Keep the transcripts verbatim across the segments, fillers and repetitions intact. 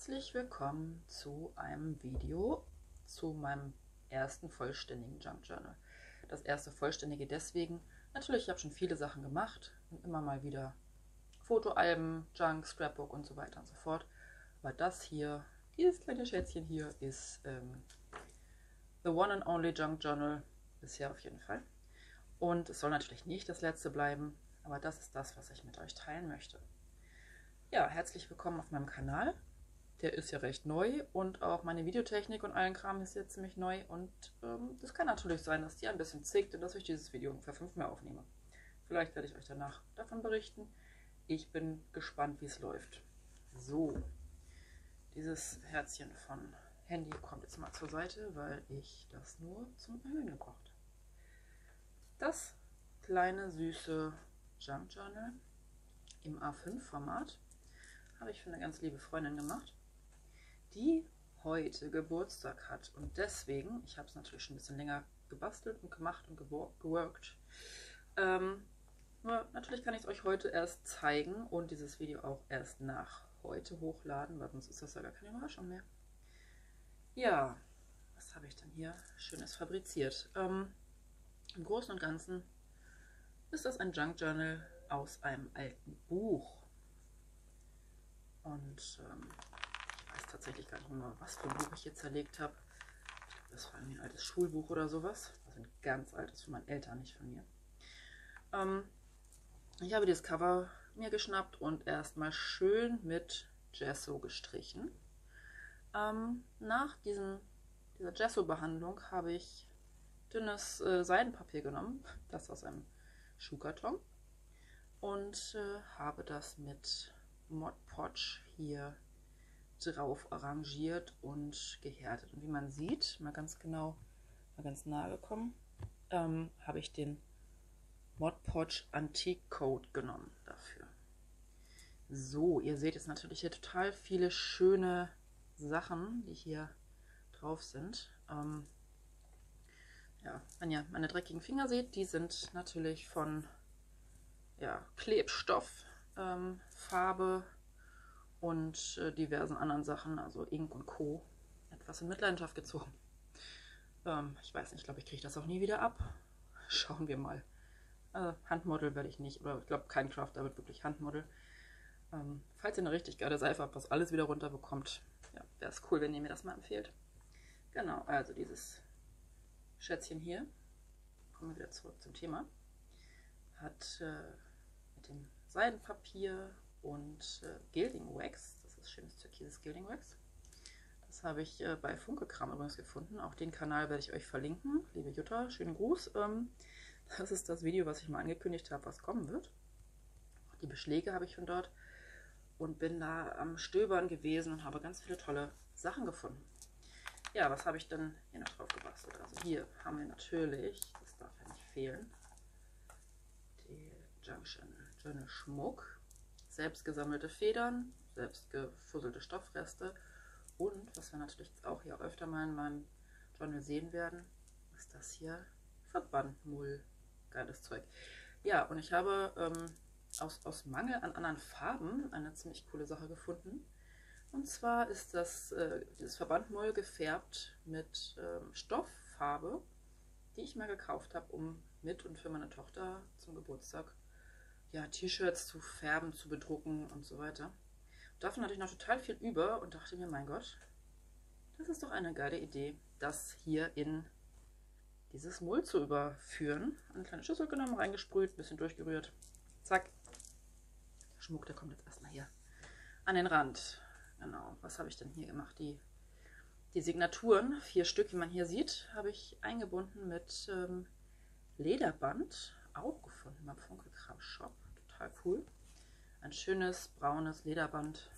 Herzlich willkommen zu einem Video zu meinem ersten vollständigen Junk Journal. Das erste vollständige deswegen, natürlich, ich habe schon viele Sachen gemacht und immer mal wieder Fotoalben, Junk, Scrapbook und so weiter und so fort. Aber das hier, dieses kleine Schätzchen hier ist ähm, the one and only Junk Journal, bisher auf jeden Fall. Und es soll natürlich nicht das letzte bleiben, aber das ist das, was ich mit euch teilen möchte. Ja, herzlich willkommen auf meinem Kanal. Der ist ja recht neu und auch meine Videotechnik und allen Kram ist jetzt ziemlich neu und ähm, das kann natürlich sein, dass die ein bisschen zickt und dass ich dieses Video ungefähr fünfmal aufnehme. Vielleicht werde ich euch danach davon berichten. Ich bin gespannt, wie es läuft. So, dieses Herzchen von Handy kommt jetzt mal zur Seite, weil ich das nur zum Erhöhen gekocht habe. Das kleine süße Junk Journal im A fünf Format habe ich für eine ganz liebe Freundin gemacht, die heute Geburtstag hat. Und deswegen, ich habe es natürlich schon ein bisschen länger gebastelt und gemacht und geworkt. Ähm, nur natürlich kann ich es euch heute erst zeigen und dieses Video auch erst nach heute hochladen, weil sonst ist das ja gar keine Überraschung mehr. Ja, was habe ich denn hier Schönes fabriziert? Ähm, Im Großen und Ganzen ist das ein Junk Journal aus einem alten Buch. Und ähm, ich weiß tatsächlich gar nicht mehr, was für ein Buch ich hier zerlegt habe. Das war irgendwie ein altes Schulbuch oder sowas. Also ein ganz altes von meinen Eltern, nicht von mir. Ähm, ich habe dieses Cover mir geschnappt und erstmal schön mit Gesso gestrichen. Ähm, nach diesen, dieser Gesso-Behandlung habe ich dünnes äh, Seidenpapier genommen, das aus einem Schuhkarton, und äh, habe das mit Mod Podge hier drauf arrangiert und gehärtet. Und wie man sieht, mal ganz genau, mal ganz nahe gekommen, ähm, habe ich den Mod Podge Antique Coat genommen dafür. So, ihr seht jetzt natürlich hier total viele schöne Sachen, die hier drauf sind. Ähm, ja, wenn ihr meine dreckigen Finger seht, die sind natürlich von ja, Klebstoff, Ähm, Farbe und äh, diversen anderen Sachen, also Ink und Co. etwas in Mitleidenschaft gezogen. Ähm, ich weiß nicht, ich glaube, ich kriege das auch nie wieder ab. Schauen wir mal. Äh, Handmodel werde ich nicht, oder ich glaube, kein Crafter wird wirklich Handmodel. Ähm, falls ihr eine richtig geile Seife habt, was alles wieder runterbekommt, ja, wäre es cool, wenn ihr mir das mal empfehlt. Genau, also dieses Schätzchen hier, kommen wir wieder zurück zum Thema, hat äh, mit dem Seidenpapier und äh, Gilding Wax, das ist schönes türkises Gilding Wax. Das habe ich äh, bei Funkelkram übrigens gefunden. Auch den Kanal werde ich euch verlinken. Liebe Jutta, schönen Gruß. Ähm, das ist das Video, was ich mal angekündigt habe, was kommen wird. Die Beschläge habe ich von dort und bin da am Stöbern gewesen und habe ganz viele tolle Sachen gefunden. Ja, was habe ich denn hier noch drauf gebastelt? Also hier haben wir natürlich, das darf ja nicht fehlen, die Junction. Schöner Schmuck, selbst gesammelte Federn, selbst gefusselte Stoffreste und was wir natürlich jetzt auch hier öfter mal in meinem Journal sehen werden, ist das hier Verbandmull. Geiles Zeug. Ja, und ich habe ähm, aus, aus Mangel an anderen Farben eine ziemlich coole Sache gefunden. Und zwar ist das äh, dieses Verbandmull gefärbt mit ähm, Stofffarbe, die ich mal gekauft habe, um mit und für meine Tochter zum Geburtstag ja, T-Shirts zu färben, zu bedrucken und so weiter. Davon hatte ich noch total viel über und dachte mir, mein Gott, das ist doch eine geile Idee, das hier in dieses Mull zu überführen. Eine kleine Schüssel genommen, reingesprüht, ein bisschen durchgerührt. Zack. Der Schmuck, der kommt jetzt erstmal hier an den Rand. Genau, was habe ich denn hier gemacht? Die, die Signaturen, vier Stück, wie man hier sieht, habe ich eingebunden mit ähm, Lederband. Auch gefunden beim Funkelkram Shop. Total cool. Ein schönes braunes Lederband.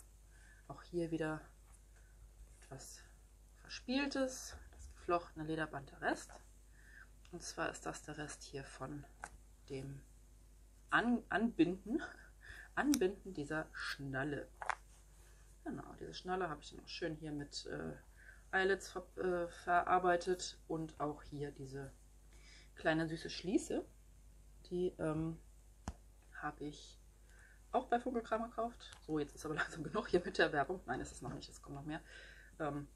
Auch hier wieder etwas verspieltes, das geflochtene Lederband, der Rest. Und zwar ist das der Rest hier von dem An Anbinden, Anbinden dieser Schnalle. Genau, diese Schnalle habe ich dann auch schön hier mit äh, Eyelets ver äh, verarbeitet und auch hier diese kleine süße Schließe. Die ähm, habe ich auch bei Funkelkram gekauft. So, jetzt ist aber langsam genug hier mit der Werbung. Nein, ist es noch nicht, es kommt noch mehr. Ähm,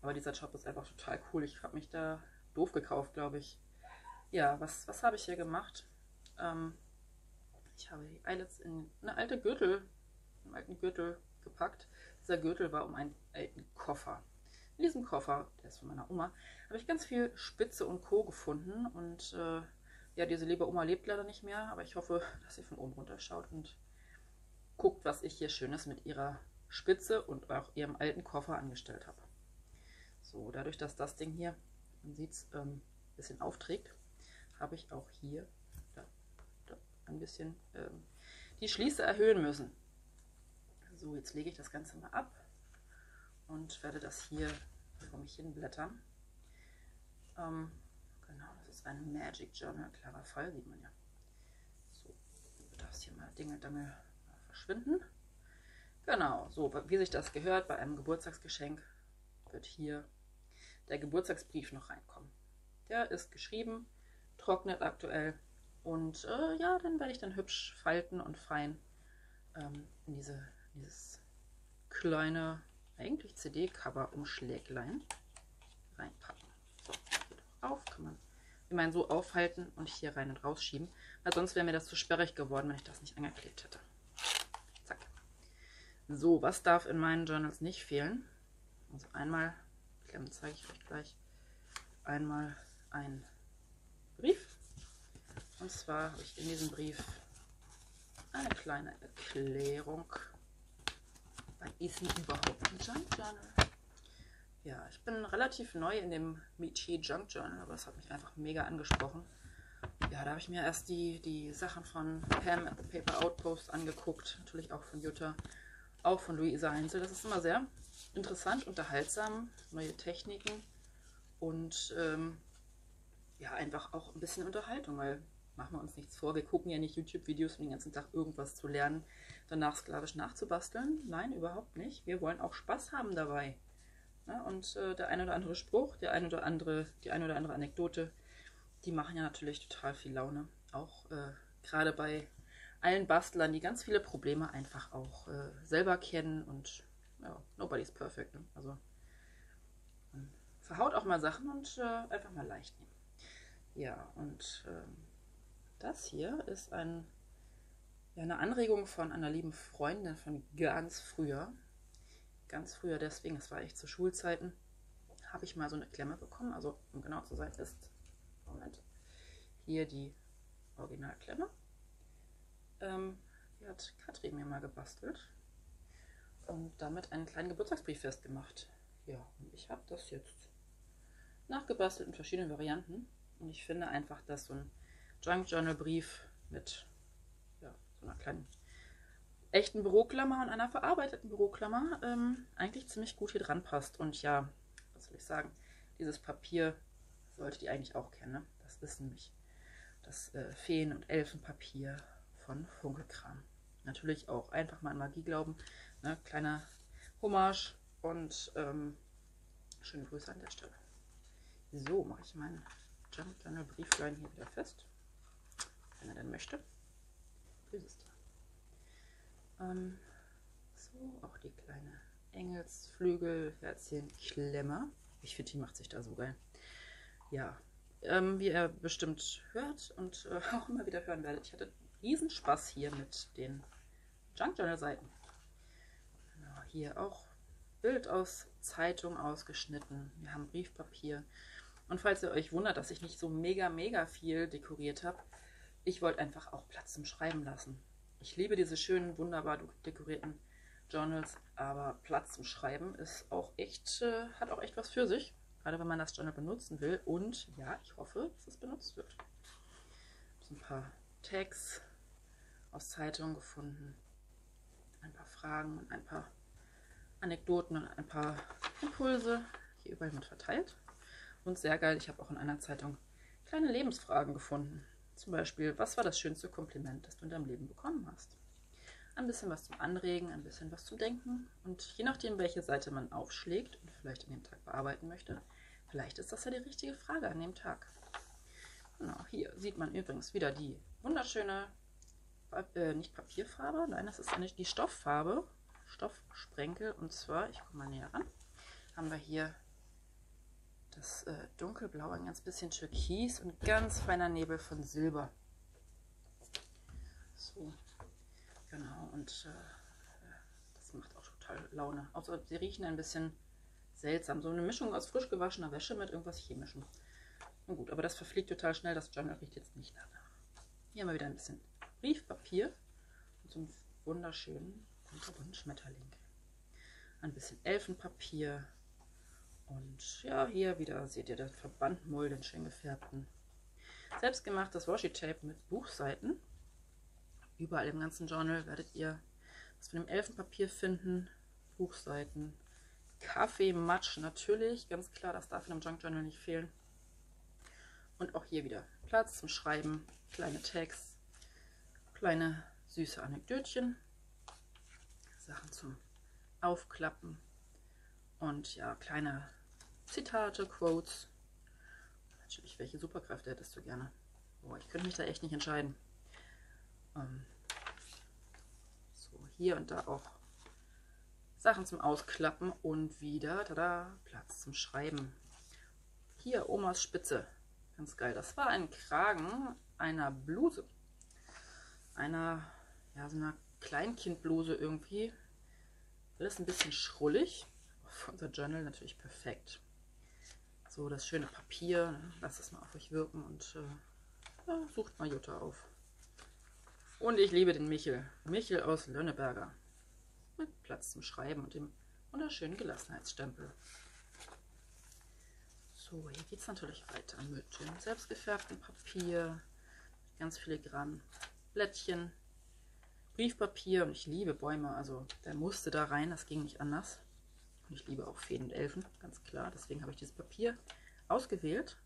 aber dieser Shop ist einfach total cool. Ich habe mich da doof gekauft, glaube ich. Ja, was, was habe ich hier gemacht? Ähm, ich habe die Eyelets in eine alte Gürtel, einen alten Gürtel gepackt. Dieser Gürtel war um einen alten Koffer. In diesem Koffer, der ist von meiner Oma, habe ich ganz viel Spitze und Co. gefunden. Und äh, ja, diese liebe Oma lebt leider nicht mehr, aber ich hoffe, dass sie von oben runter schaut und guckt, was ich hier Schönes mit ihrer Spitze und auch ihrem alten Koffer angestellt habe. So, dadurch, dass das Ding hier, man sieht es, ähm, ein bisschen aufträgt, habe ich auch hier da, da, ein bisschen ähm, die Schließe erhöhen müssen. So, jetzt lege ich das Ganze mal ab und werde das hier vor mich hinblättern. Ähm, genau, das ist ein Magic Journal, klarer Fall, sieht man ja. So, darf es hier mal Dingeldangel verschwinden. Genau, so wie sich das gehört, bei einem Geburtstagsgeschenk wird hier der Geburtstagsbrief noch reinkommen. Der ist geschrieben, trocknet aktuell und äh, ja, dann werde ich dann hübsch falten und fein ähm, in diese, dieses kleine, eigentlich C D-Cover-Umschläglein reinpacken. So, geht auch auf, kann man, ich meine, so aufhalten und hier rein und rausschieben, weil sonst wäre mir das zu sperrig geworden, wenn ich das nicht angeklebt hätte. Zack. So, was darf in meinen Journals nicht fehlen? Also einmal, Klemmen zeige ich euch gleich, einmal ein Brief. Und zwar habe ich in diesem Brief eine kleine Erklärung. Was ist denn überhaupt ein Junk Journal? Ja, ich bin relativ neu in dem Michi Junk Journal, aber es hat mich einfach mega angesprochen. Ja, da habe ich mir erst die, die Sachen von Pam at the Paper Outpost angeguckt, natürlich auch von Jutta, auch von Louisa Heinzel. Das ist immer sehr interessant, unterhaltsam, neue Techniken und ähm, ja, einfach auch ein bisschen Unterhaltung, weil machen wir uns nichts vor. Wir gucken ja nicht YouTube-Videos, um den ganzen Tag irgendwas zu lernen, danach sklavisch nachzubasteln. Nein, überhaupt nicht. Wir wollen auch Spaß haben dabei. Ja, und äh, der eine oder andere Spruch, der eine oder andere, die eine oder andere Anekdote, die machen ja natürlich total viel Laune. Auch äh, gerade bei allen Bastlern, die ganz viele Probleme einfach auch äh, selber kennen und ja, nobody's perfect. Ne? Also man verhaut auch mal Sachen und äh, einfach mal leicht nehmen. Ja, und ähm, das hier ist ein, ja, eine Anregung von einer lieben Freundin von ganz früher. Ganz früher deswegen, das war echt zu Schulzeiten, habe ich mal so eine Klemme bekommen. Also um genau zu sein ist, Moment, hier die Originalklemme. Ähm, die hat Katrin mir mal gebastelt und damit einen kleinen Geburtstagsbrief festgemacht. Ja, und ich habe das jetzt nachgebastelt in verschiedenen Varianten. Und ich finde einfach, dass so ein Junk Journal Brief mit ja, so einer kleinen echten Büroklammer und einer verarbeiteten Büroklammer ähm, eigentlich ziemlich gut hier dran passt. Und ja, was soll ich sagen, dieses Papier solltet ihr eigentlich auch kennen. Ne? Das ist nämlich das äh, Feen- und Elfenpapier von Funkelkram. Natürlich auch einfach mal an Magie glauben. Ne? Kleiner Hommage und ähm, schöne Grüße an der Stelle. So, mache ich meinen Junk Journal Brieflein hier wieder fest, wenn er denn möchte. Das ist da. Ähm, so, auch die kleine Engelsflügel, Herzchenklemme. Ich finde, die macht sich da so geil. Ja, ähm, wie ihr bestimmt hört und äh, auch immer wieder hören werdet, ich hatte riesen Spaß hier mit den Junk Journal Seiten. Genau, hier auch Bild aus Zeitung ausgeschnitten. Wir haben Briefpapier. Und falls ihr euch wundert, dass ich nicht so mega, mega viel dekoriert habe, ich wollte einfach auch Platz zum Schreiben lassen. Ich liebe diese schönen, wunderbar dekorierten Journals, aber Platz zum Schreiben ist auch echt, äh, hat auch echt was für sich, gerade wenn man das Journal benutzen will. Und ja, ich hoffe, dass es benutzt wird. Ich habe ein paar Tags aus Zeitungen gefunden, ein paar Fragen und ein paar Anekdoten und ein paar Impulse, hier überall mit verteilt. Und sehr geil, ich habe auch in einer Zeitung kleine Lebensfragen gefunden. Zum Beispiel, was war das schönste Kompliment, das du in deinem Leben bekommen hast? Ein bisschen was zum Anregen, ein bisschen was zum Denken. Und je nachdem, welche Seite man aufschlägt und vielleicht an dem Tag bearbeiten möchte, vielleicht ist das ja die richtige Frage an dem Tag. Genau, hier sieht man übrigens wieder die wunderschöne äh, nicht Papierfarbe, nein, das ist eine, die Stofffarbe, Stoffsprenkel. Und zwar, ich komme mal näher ran, haben wir hier das äh, Dunkelblau, ein ganz bisschen Türkis und ganz feiner Nebel von Silber. So, genau, und äh, das macht auch total Laune. Außer sie riechen ein bisschen seltsam. So eine Mischung aus frisch gewaschener Wäsche mit irgendwas Chemischem. Na gut, aber das verfliegt total schnell. Das Journal riecht jetzt nicht danach. Hier haben wir wieder ein bisschen Briefpapier und so einen wunderschönen bunten Schmetterling. Ein bisschen Elfenpapier. Und ja, hier wieder seht ihr den Verbandmull, den schön gefärbten. Selbstgemachtes Washi-Tape mit Buchseiten. Überall im ganzen Journal werdet ihr was von dem Elfenpapier finden. Buchseiten, Kaffeematsch natürlich, ganz klar, das darf in einem Junk Journal nicht fehlen. Und auch hier wieder Platz zum Schreiben, kleine Tags, kleine süße Anekdötchen, Sachen zum Aufklappen und ja, kleine Zitate, Quotes. Natürlich, welche Superkräfte hättest du gerne? Boah, ich könnte mich da echt nicht entscheiden. Um, so, hier und da auch Sachen zum Ausklappen und wieder, tada, Platz zum Schreiben. Hier Omas Spitze, ganz geil. Das war ein Kragen einer Bluse, einer, ja, so einer Kleinkindbluse irgendwie. Alles ein bisschen schrullig, für unser Journal natürlich perfekt. So, das schöne Papier, ne? Lasst es mal auf euch wirken und äh, ja, sucht mal Jutta auf. Und ich liebe den Michel. Michel aus Lönneberger. Mit Platz zum Schreiben und dem wunderschönen Gelassenheitsstempel. So, hier geht es natürlich weiter mit dem selbstgefärbten Papier. Ganz filigranen Blättchen. Briefpapier. Und ich liebe Bäume. Also der musste da rein. Das ging nicht anders. Und ich liebe auch Feen und Elfen. Ganz klar. Deswegen habe ich dieses Papier ausgewählt.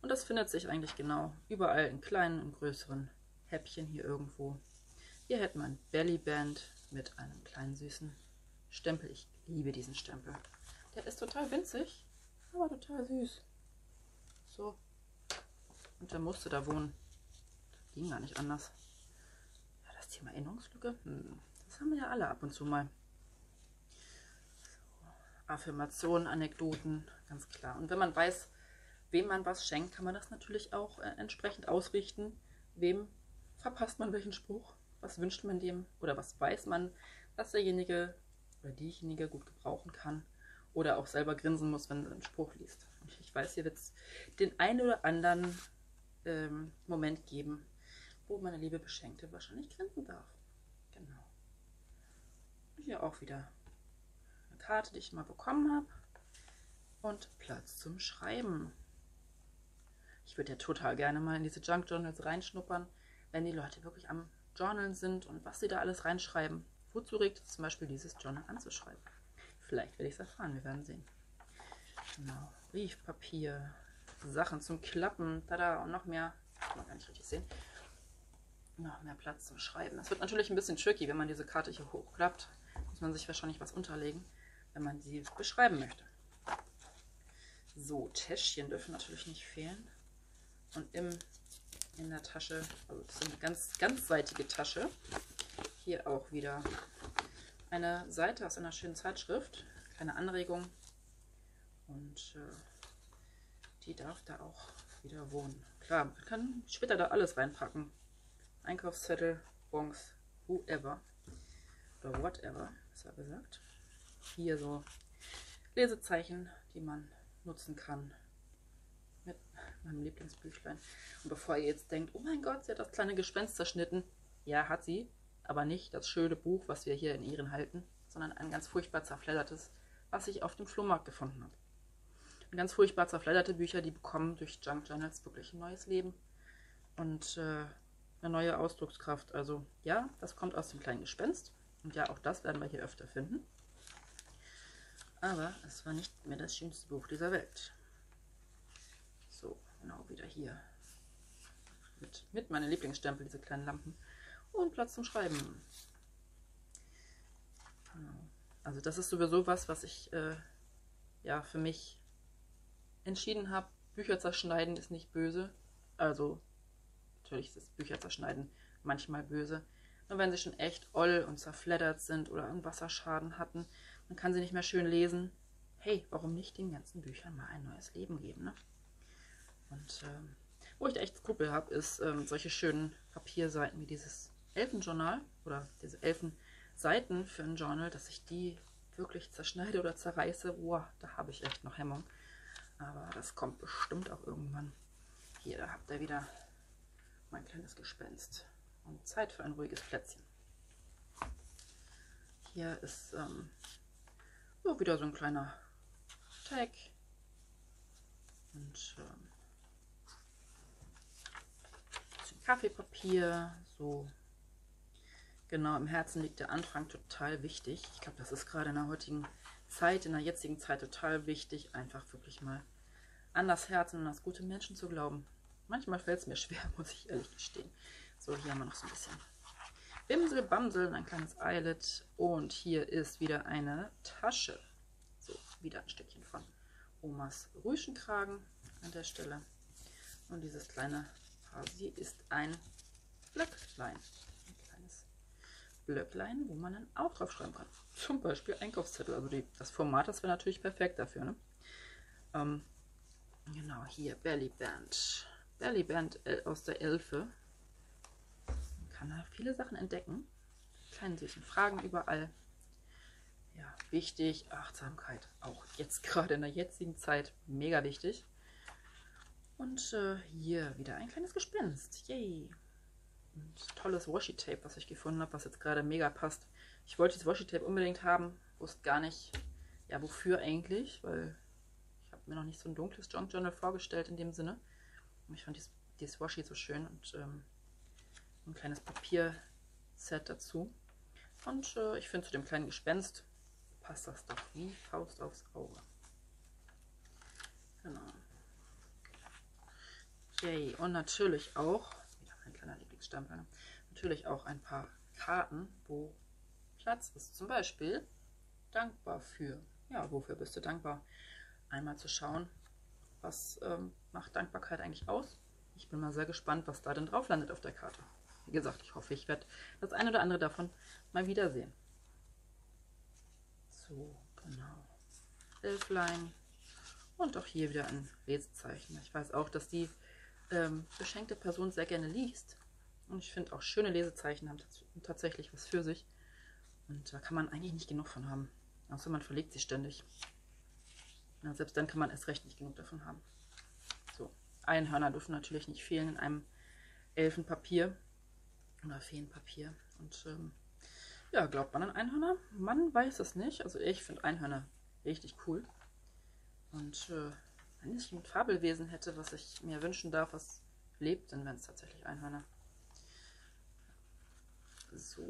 Und das findet sich eigentlich genau überall in kleinen und größeren Häppchen hier irgendwo. Hier hätten wir ein Bellyband mit einem kleinen süßen Stempel. Ich liebe diesen Stempel. Der ist total winzig, aber total süß. So. Und der musste da wohnen. Das ging gar nicht anders. Ja, das Thema Erinnerungslücke, hm, das haben wir ja alle ab und zu mal. So. Affirmationen, Anekdoten, ganz klar. Und wenn man weiß, wem man was schenkt, kann man das natürlich auch äh, entsprechend ausrichten, wem verpasst man welchen Spruch? Was wünscht man dem? Oder was weiß man, dass derjenige oder diejenige gut gebrauchen kann? Oder auch selber grinsen muss, wenn man einen Spruch liest. Und ich weiß, hier wird es den einen oder anderen ähm, Moment geben, wo meine liebe Beschenkte wahrscheinlich grinsen darf. Genau. Und hier auch wieder eine Karte, die ich mal bekommen habe. Und Platz zum Schreiben. Ich würde ja total gerne mal in diese Junk Journals reinschnuppern, wenn die Leute wirklich am Journal sind und was sie da alles reinschreiben. Wozu regt es zum Beispiel dieses Journal anzuschreiben? Vielleicht werde ich es erfahren, wir werden sehen. Genau, Briefpapier, Sachen zum Klappen, tada, und noch mehr, kann man gar nicht richtig sehen, noch mehr Platz zum Schreiben. Das wird natürlich ein bisschen tricky, wenn man diese Karte hier hochklappt, muss man sich wahrscheinlich was unterlegen, wenn man sie beschreiben möchte. So, Täschchen dürfen natürlich nicht fehlen. Und im in der Tasche, also das ist eine ganz ganzseitige Tasche, hier auch wieder eine Seite aus einer schönen Zeitschrift, kleine Anregung, und äh, die darf da auch wieder wohnen. Klar, man kann später da alles reinpacken, Einkaufszettel, Bons, whoever, oder whatever, besser gesagt. Hier so Lesezeichen, die man nutzen kann. Mit meinem Lieblingsbüchlein. Und bevor ihr jetzt denkt, oh mein Gott, sie hat das kleine Gespenst zerschnitten. Ja, hat sie, aber nicht das schöne Buch, was wir hier in Ehren halten, sondern ein ganz furchtbar zerfleddertes, was ich auf dem Flohmarkt gefunden habe. Und ganz furchtbar zerfledderte Bücher, die bekommen durch Junk Journals wirklich ein neues Leben und äh, eine neue Ausdruckskraft. Also ja, das kommt aus dem kleinen Gespenst. Und ja, auch das werden wir hier öfter finden. Aber es war nicht mehr das schönste Buch dieser Welt. Genau, wieder hier mit, mit meinen Lieblingsstempel, diese kleinen Lampen und Platz zum Schreiben. Also das ist sowieso was, was ich äh, ja für mich entschieden habe. Bücher zerschneiden ist nicht böse. Also natürlich ist Bücher zerschneiden manchmal böse, Nur wenn sie schon echt oll und zerfleddert sind oder einen Wasserschaden hatten, man kann sie nicht mehr schön lesen. Hey, warum nicht den ganzen Büchern mal ein neues Leben geben, ne? Und ähm, wo ich da echt Skrupel habe, ist ähm, solche schönen Papierseiten wie dieses Elfenjournal oder diese Elfenseiten für ein Journal, dass ich die wirklich zerschneide oder zerreiße. Boah, da habe ich echt noch Hemmung. Aber das kommt bestimmt auch irgendwann. Hier, da habt ihr wieder mein kleines Gespenst. Und Zeit für ein ruhiges Plätzchen. Hier ist ähm, so wieder so ein kleiner Tag. Und ähm, Kaffeepapier, so. Genau, im Herzen liegt der Anfang, total wichtig. Ich glaube, das ist gerade in der heutigen Zeit, in der jetzigen Zeit total wichtig, einfach wirklich mal an das Herz und an das gute Menschen zu glauben. Manchmal fällt es mir schwer, muss ich ehrlich gestehen. So, hier haben wir noch so ein bisschen Bimsel, Bamsel, ein kleines Eyelet. Und hier ist wieder eine Tasche. So, wieder ein Stückchen von Omas Rüschenkragen an der Stelle. Und dieses kleine... Sie ist ein Blöcklein, ein kleines Blöcklein, wo man dann auch drauf schreiben kann. Zum Beispiel Einkaufszettel. Also die, das Format, das wäre natürlich perfekt dafür. Ne? Ähm, genau, hier Bellyband. Bellyband aus der Elfe. Man kann da viele Sachen entdecken. Kleine süßen Fragen überall. Ja, wichtig, Achtsamkeit. Auch jetzt gerade in der jetzigen Zeit mega wichtig. Und äh, hier wieder ein kleines Gespenst. Yay! Und tolles Washi-Tape, was ich gefunden habe, was jetzt gerade mega passt. Ich wollte das Washi-Tape unbedingt haben, wusste gar nicht, ja, wofür eigentlich, weil ich habe mir noch nicht so ein dunkles Junk Journal vorgestellt in dem Sinne. Und ich fand dieses, dieses Washi so schön und ähm, ein kleines Papierset dazu. Und äh, ich finde, zu dem kleinen Gespenst passt das doch wie Faust aufs Auge. Genau. Yay. Und natürlich auch, wieder mein kleiner Lieblingsstempel, natürlich auch ein paar Karten, wo Platz ist. Zum Beispiel dankbar für. Ja, wofür bist du dankbar? Einmal zu schauen, was ähm, macht Dankbarkeit eigentlich aus? Ich bin mal sehr gespannt, was da denn drauf landet auf der Karte. Wie gesagt, ich hoffe, ich werde das eine oder andere davon mal wiedersehen. So, genau. Elflein. Und auch hier wieder ein Lesezeichen. Ich weiß auch, dass die Ähm, beschenkte Person sehr gerne liest. Und ich finde auch schöne Lesezeichen haben tatsächlich was für sich. Und da kann man eigentlich nicht genug von haben. Außer man verlegt sie ständig. Ja, selbst dann kann man erst recht nicht genug davon haben. So, Einhörner dürfen natürlich nicht fehlen in einem Elfenpapier oder Feenpapier. Und ähm, ja, glaubt man an Einhörner? Man weiß es nicht. Also ich finde Einhörner richtig cool. Und äh, wenn ich ein Fabelwesen hätte, was ich mir wünschen darf, was lebt denn, wenn es tatsächlich Einhörner? So,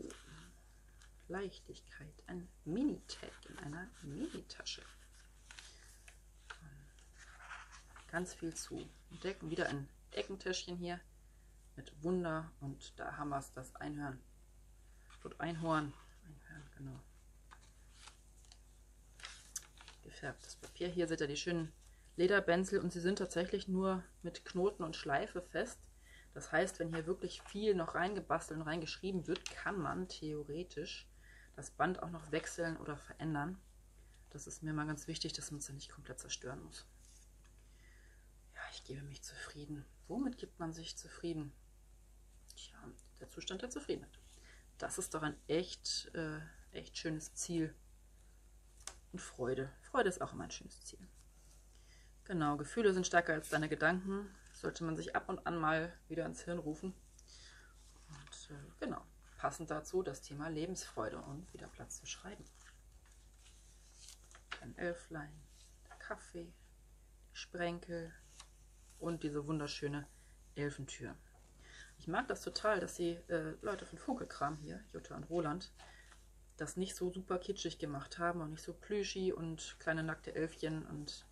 Leichtigkeit, ein Mini-Tag in einer Mini-Tasche. Ganz viel zu entdecken. Wieder ein Deckentäschchen hier mit Wunder und da haben wir es, das Einhorn. Dort Einhorn, Einhorn, genau. Gefärbtes Papier. Hier seht ihr die schönen Lederbänsel und sie sind tatsächlich nur mit Knoten und Schleife fest. Das heißt, wenn hier wirklich viel noch reingebastelt und reingeschrieben wird, kann man theoretisch das Band auch noch wechseln oder verändern. Das ist mir mal ganz wichtig, dass man es ja nicht komplett zerstören muss. Ja, ich gebe mich zufrieden. Womit gibt man sich zufrieden? Tja, der Zustand der Zufriedenheit. Das ist doch ein echt, äh, echt schönes Ziel. Und Freude. Freude ist auch immer ein schönes Ziel. Genau, Gefühle sind stärker als deine Gedanken. Sollte man sich ab und an mal wieder ins Hirn rufen. Und äh, genau, passend dazu das Thema Lebensfreude und wieder Platz zu schreiben. Ein Elflein, der Kaffee, die Sprenkel und diese wunderschöne Elfentür. Ich mag das total, dass die äh, Leute von Funkelkram hier, Jutta und Roland, das nicht so super kitschig gemacht haben und nicht so plüschi und kleine nackte Elfchen und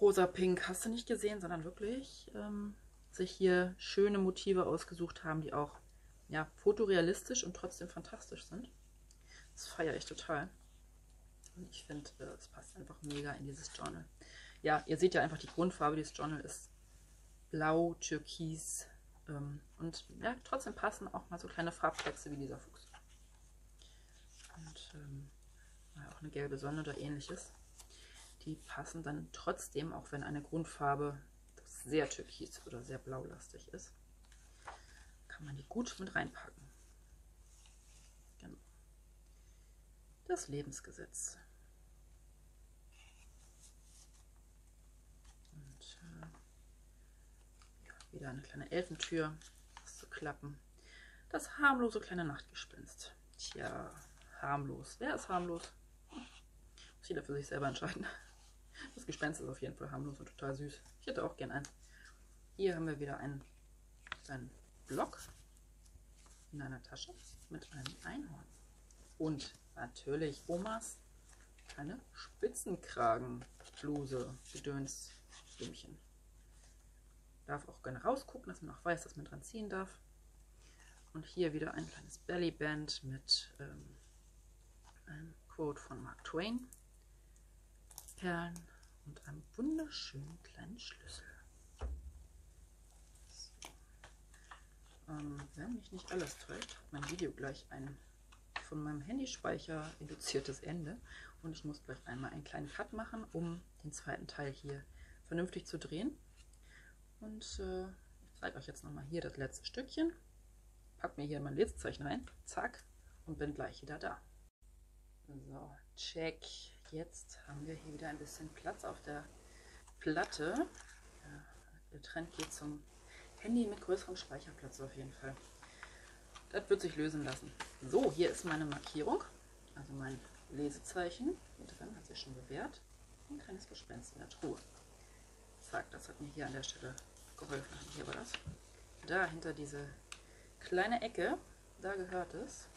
rosa-pink, hast du nicht gesehen, sondern wirklich ähm, sich hier schöne Motive ausgesucht haben, die auch ja, fotorealistisch und trotzdem fantastisch sind. Das feiere ich total. Und ich finde, äh, es passt einfach mega in dieses Journal. Ja, ihr seht ja einfach, die Grundfarbe dieses Journal ist blau, türkis, Ähm, und ja, trotzdem passen auch mal so kleine Farbplätze wie dieser Fuchs. Und ähm, auch eine gelbe Sonne oder ähnliches. Die passen dann trotzdem, auch wenn eine Grundfarbe sehr türkis oder sehr blaulastig ist, kann man die gut mit reinpacken. Genau. Das Lebensgesetz. Und äh, ja, wieder eine kleine Elfentür, das zu klappen. Das harmlose kleine Nachtgespenst. Tja, harmlos. Wer ist harmlos? Muss jeder für sich selber entscheiden. Das Gespenst ist auf jeden Fall harmlos und total süß. Ich hätte auch gern einen. Hier haben wir wieder einen kleinen Block in einer Tasche mit einem Einhorn. Und natürlich Omas eine Spitzenkragenbluse, Gedöns, Stimmchen. Darf auch gerne rausgucken, dass man auch weiß, dass man dran ziehen darf. Und hier wieder ein kleines Bellyband mit ähm, einem Quote von Mark Twain. Perlen und einem wunderschönen kleinen Schlüssel. So. Ähm, wenn mich nicht alles täuscht, hat mein Video gleich ein von meinem Handyspeicher induziertes Ende und ich muss gleich einmal einen kleinen Cut machen, um den zweiten Teil hier vernünftig zu drehen. Und äh, ich zeige euch jetzt nochmal hier das letzte Stückchen, pack mir hier mein Lesezeichen rein, zack, und bin gleich wieder da. So, check. Jetzt haben wir hier wieder ein bisschen Platz auf der Platte. Ja, der Trend geht zum Handy mit größerem Speicherplatz auf jeden Fall. Das wird sich lösen lassen. So, hier ist meine Markierung, also mein Lesezeichen. Hier drin hat sich schon bewährt. Ein kleines Gespenst in der Truhe. Zack, das hat mir hier an der Stelle geholfen. Hier war das. Da hinter diese kleine Ecke, da gehört es.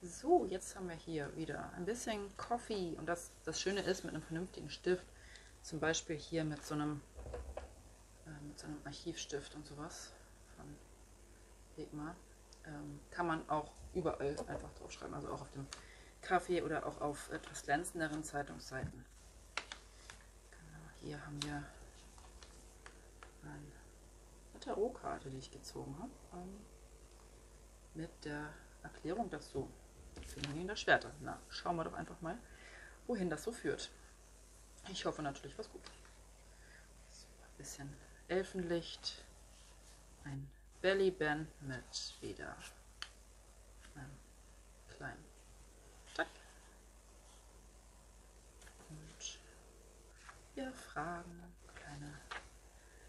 So, jetzt haben wir hier wieder ein bisschen Coffee und das, das Schöne ist, mit einem vernünftigen Stift, zum Beispiel hier mit so einem, äh, mit so einem Archivstift und sowas von Wegmar, ähm, kann man auch überall einfach draufschreiben, also auch auf dem Kaffee oder auch auf etwas glänzenderen Zeitungsseiten. Genau, hier haben wir eine Tarotkarte, die ich gezogen habe, ähm, mit der Erklärung dazu. Phänomen der Schwerter. Na, schauen wir doch einfach mal, wohin das so führt. Ich hoffe natürlich was Gutes. So, ein bisschen Elfenlicht, ein Bellyband mit wieder einem kleinen Tack. Und ja, Fragen, kleine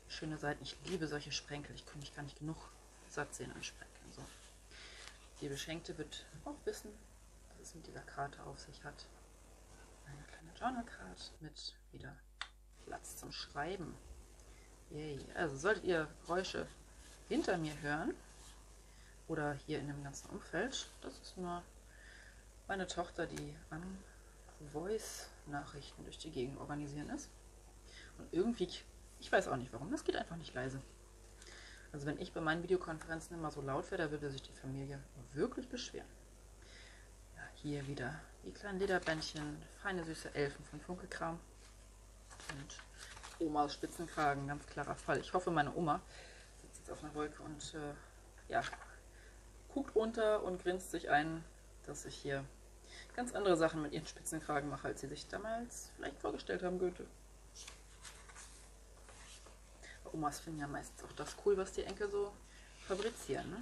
schöne Seiten. Ich liebe solche Sprenkel. Ich kann mich gar nicht genug satt sehen an Sprenkeln. So. Die Beschenkte wird auch wissen, was es mit dieser Karte auf sich hat. Eine kleine Journal-Card mit wieder Platz zum Schreiben. Yay. Also solltet ihr Geräusche hinter mir hören oder hier in dem ganzen Umfeld, das ist nur meine Tochter, die am Voice-Nachrichten durch die Gegend organisieren ist. Und irgendwie, ich weiß auch nicht warum, das geht einfach nicht leise. Also wenn ich bei meinen Videokonferenzen immer so laut wäre, da würde sich die Familie wirklich beschweren. Ja, hier wieder die kleinen Lederbändchen, feine süße Elfen von Funkelkram und Omas Spitzenkragen, ganz klarer Fall. Ich hoffe, meine Oma sitzt jetzt auf einer Wolke und äh, ja, guckt runter und grinst sich ein, dass ich hier ganz andere Sachen mit ihren Spitzenkragen mache, als sie sich damals vielleicht vorgestellt haben, Goethe. Omas finden ja meistens auch das cool, was die Enkel so fabrizieren. Ne?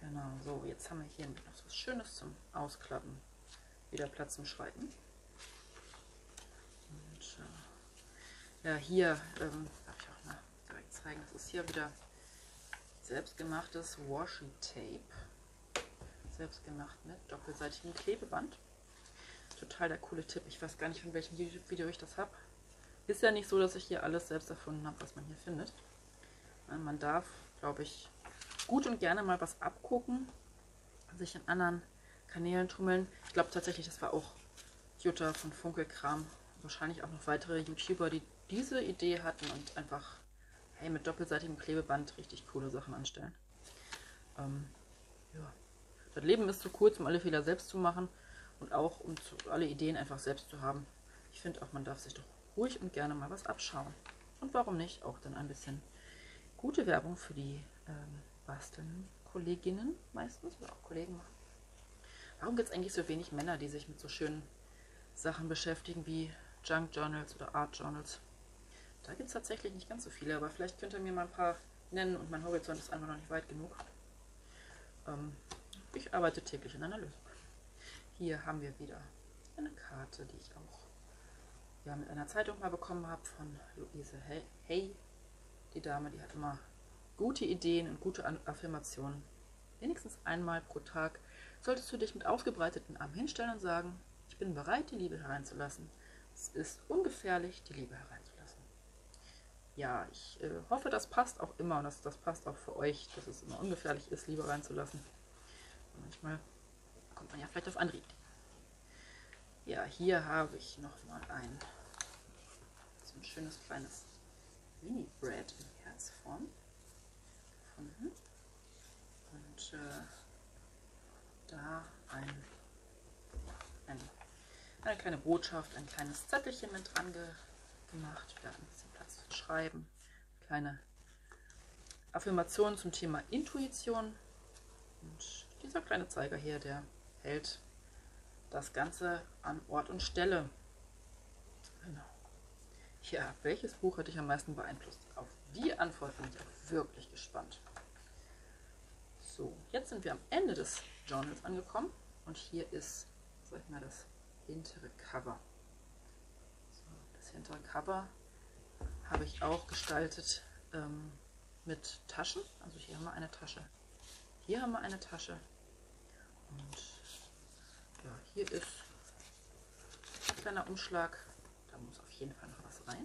Genau, so, jetzt haben wir hier noch so was Schönes zum Ausklappen. Wieder Platz zum Schreiben. Und, äh, ja, hier ähm, darf ich auch mal direkt zeigen, das ist hier wieder selbstgemachtes Washi-Tape. Selbstgemacht mit doppelseitigem Klebeband. Total der coole Tipp. Ich weiß gar nicht, von welchem YouTube-Video ich das habe. Ist ja nicht so, dass ich hier alles selbst erfunden habe, was man hier findet. Man darf, glaube ich, gut und gerne mal was abgucken, sich in anderen Kanälen tummeln. Ich glaube tatsächlich, das war auch Jutta von Funkelkram, wahrscheinlich auch noch weitere YouTuber, die diese Idee hatten und einfach, hey, mit doppelseitigem Klebeband richtig coole Sachen anstellen. Ähm, ja. Das Leben ist zu kurz, um alle Fehler selbst zu machen und auch, um zu, alle Ideen einfach selbst zu haben. Ich finde auch, man darf sich doch ruhig und gerne mal was abschauen. Und warum nicht auch dann ein bisschen gute Werbung für die ähm, Basteln-Kolleginnen meistens oder auch Kollegen machen. Warum gibt es eigentlich so wenig Männer, die sich mit so schönen Sachen beschäftigen wie Junk Journals oder Art Journals? Da gibt es tatsächlich nicht ganz so viele, aber vielleicht könnt ihr mir mal ein paar nennen und mein Horizont ist einfach noch nicht weit genug. Ähm, ich arbeite täglich in einer Lösung. Hier haben wir wieder eine Karte, die ich auch ja, mit einer Zeitung mal bekommen habe von Louise Hay. Die Dame, die hat immer gute Ideen und gute Affirmationen. Wenigstens einmal pro Tag solltest du dich mit ausgebreiteten Armen hinstellen und sagen, ich bin bereit, die Liebe hereinzulassen. Es ist ungefährlich, die Liebe hereinzulassen. Ja, ich äh, hoffe, das passt auch immer und das, das passt auch für euch, dass es immer ungefährlich ist, Liebe reinzulassen. Und manchmal kommt man ja vielleicht auf andere Ideen. Ja, hier habe ich nochmal ein, so ein schönes kleines Mini-Bread in Herzform gefunden. Und äh, da ein, ein, eine kleine Botschaft, ein kleines Zettelchen mit dran ge, gemacht. Wieder ein bisschen Platz zu schreiben. Kleine Affirmation zum Thema Intuition. Und dieser kleine Zeiger hier, der hält das Ganze an Ort und Stelle. Genau. Ja, welches Buch hat dich am meisten beeinflusst? Auf die Antwort bin ich auch wirklich gespannt. So, jetzt sind wir am Ende des Journals angekommen und hier ist, sag ich mal, das hintere Cover. So, das hintere Cover habe ich auch gestaltet ähm, mit Taschen. Also hier haben wir eine Tasche, hier haben wir eine Tasche und ja, hier ist ein kleiner Umschlag. Da muss auf jeden Fall noch was rein.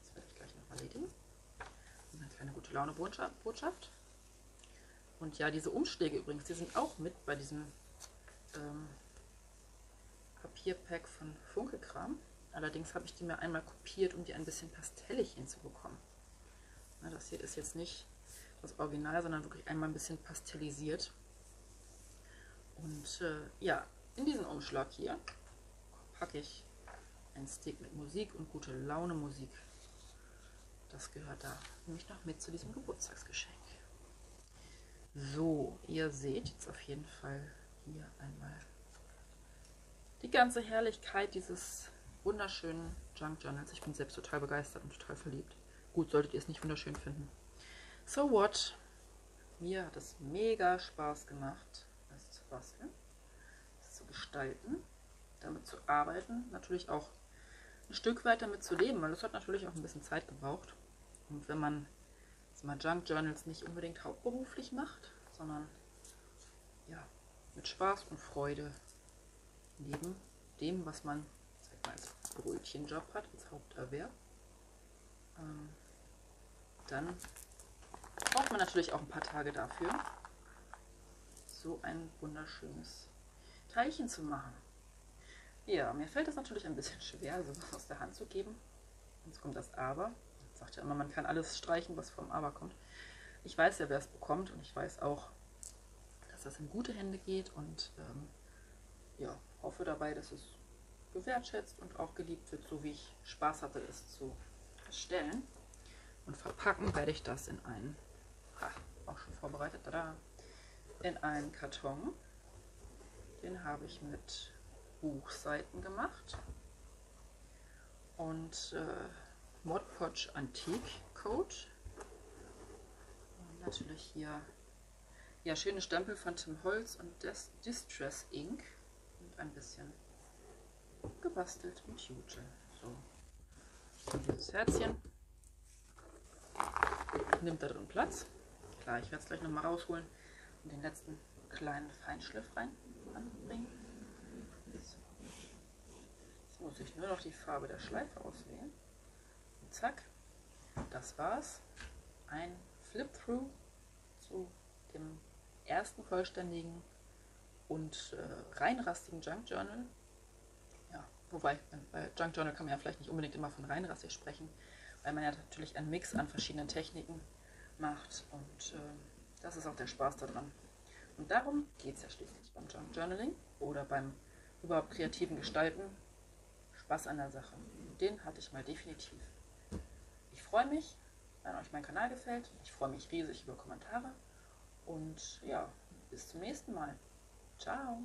Das werde ich gleich noch erledigen. Und eine kleine gute Laune Botschaft. Und ja, diese Umschläge übrigens, die sind auch mit bei diesem ähm, Papierpack von Funkelkram. Allerdings habe ich die mir einmal kopiert, um die ein bisschen pastellig hinzubekommen. Na, das hier ist jetzt nicht das Original, sondern wirklich einmal ein bisschen pastellisiert. Und äh, ja, in diesen Umschlag hier packe ich ein Stick mit Musik und gute Laune Musik. Das gehört da nämlich noch mit zu diesem Geburtstagsgeschenk. So, ihr seht jetzt auf jeden Fall hier einmal die ganze Herrlichkeit dieses wunderschönen Junk Journals. Ich bin selbst total begeistert und total verliebt. Gut, solltet ihr es nicht wunderschön finden. So what? Mir hat es mega Spaß gemacht, das zu basteln, das zu gestalten, damit zu arbeiten, natürlich auch ein Stück weit damit zu leben, weil das hat natürlich auch ein bisschen Zeit gebraucht. Und wenn man jetzt mal Junk Journals nicht unbedingt hauptberuflich macht, sondern ja, mit Spaß und Freude neben dem, was man sag mal, als Brötchenjob hat, als Haupterwerb, ähm, dann braucht man natürlich auch ein paar Tage dafür, so ein wunderschönes Teilchen zu machen. Ja, mir fällt das natürlich ein bisschen schwer, sowas aus der Hand zu geben. Jetzt kommt das Aber. Ich sage ja immer, man kann alles streichen, was vom Aber kommt. Ich weiß ja, wer es bekommt und ich weiß auch, dass das in gute Hände geht und ähm, ja, hoffe dabei, dass es gewertschätzt und auch geliebt wird, so wie ich Spaß hatte, es zu erstellen. Und verpacken werde ich das in einen, ach, auch schon vorbereitet, tada, in einen Karton. Den habe ich mit Buchseiten gemacht und äh, Mod Podge Antique Coat. Und natürlich hier ja, schöne Stempel von Tim Holtz und das Distress Ink und ein bisschen gebastelt mit Jutta. So, und dieses Herzchen nimmt da drin Platz. Klar, ich werde es gleich nochmal rausholen und den letzten kleinen Feinschliff rein anbringen. Muss ich nur noch die Farbe der Schleife auswählen. Und zack, das war's. Ein Flip-Through zu dem ersten vollständigen und äh, reinrastigen Junk Journal. Ja, wobei, bei Junk Journal kann man ja vielleicht nicht unbedingt immer von reinrassig sprechen, weil man ja natürlich einen Mix an verschiedenen Techniken macht und äh, das ist auch der Spaß daran. Und darum geht es ja schließlich beim Junk Journaling oder beim überhaupt kreativen Gestalten. Spaß an der Sache. Den hatte ich mal definitiv. Ich freue mich, wenn euch mein Kanal gefällt. Ich freue mich riesig über Kommentare und ja, bis zum nächsten Mal. Ciao!